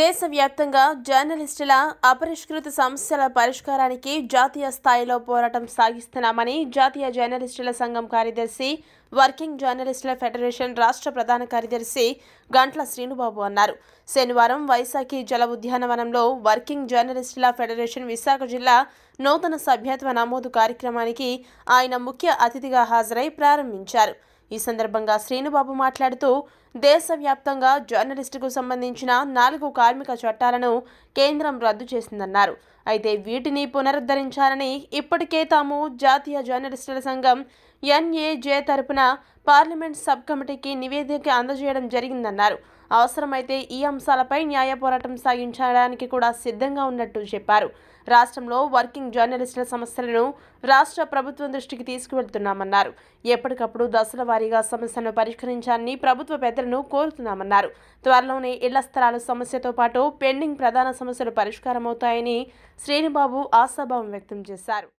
దేశవ్యాప్తంగా జర్నలిస్టుల అపరిష్కృత సమస్యల పరిష్కారానికి జాతీయ స్థాయిలో పోరాటం సాగిస్తున్నామని జాతీయ జర్నలిస్టుల సంఘం కార్యదర్శి వర్కింగ్ జర్నలిస్టుల ఫెడరేషన్ రాష్ట్ర ప్రధాన కార్యదర్శి గంటల శ్రీనుబాబు అన్నారు। శనివారం వైశాఖి జల ఉద్యానవనంలో వర్కింగ్ జర్నలిస్టుల ఫెడరేషన్ విశాఖ జిల్లా నూతన సభ్యత్వ నమోదు కార్యక్రమానికి ఆయన ముఖ్య అతిథిగా హాజరై ప్రారంభించారు। ఈ సందర్భంగా శ్రీనుబాబు మాట్లాడుతూ దేశవ్యాప్తంగా జర్నలిస్టుకు సంబంధించిన 4 కార్మిక చట్టాలను కేంద్రం రద్దు చేసిందన్నారు। అయితే వీటిని పునరుద్ధరించాలని ఇప్పటికే తాము జాతీయ జర్నలిస్టుల సంఘం NAJ తరపున పార్లమెంట్ సబ్ కమిటీకి నివేదిక అందజేయడం జరిగిందన్నారు। అవసరమైతే ఈ అంశాలపై న్యాయ పోరాటం సాగించడానికి కూడా సిద్ధంగా ఉన్నట్టు చెప్పారు। రాష్ట్రంలో వర్కింగ్ జర్నలిస్టుల సమస్యలను రాష్ట్ర ప్రభుత్వం దృష్టికి తీసుకువెళ్తున్నామన్నారు। ఎప్పటికప్పుడు దశల వారీగా సమస్యను పరిష్కరించాలని ప్రభుత్వ పెద్దలను కోరుతున్నామన్నారు। త్వరలోనే ఇళ్ల స్థలాల సమస్యతో పాటు పెండింగ్ ప్రధాన సమస్యలు పరిష్కారమవుతాయని శ్రీనుబాబు ఆశాభావం వ్యక్తం చేశారు।